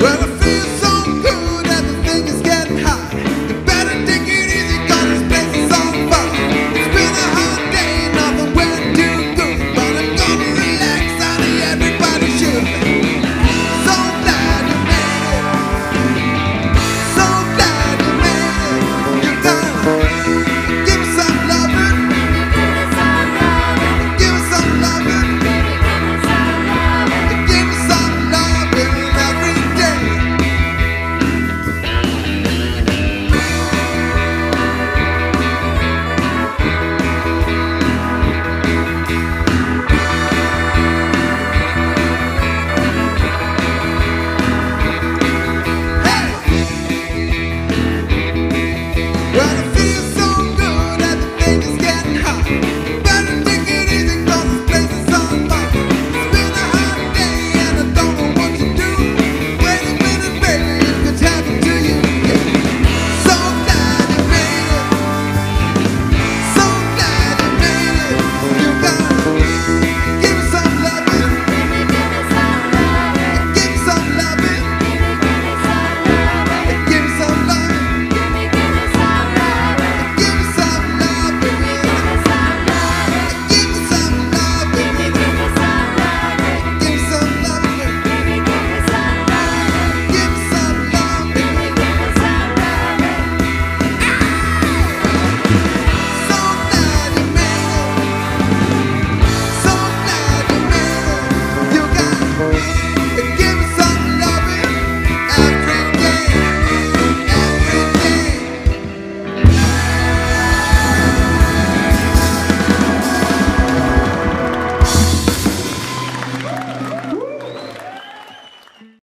Well,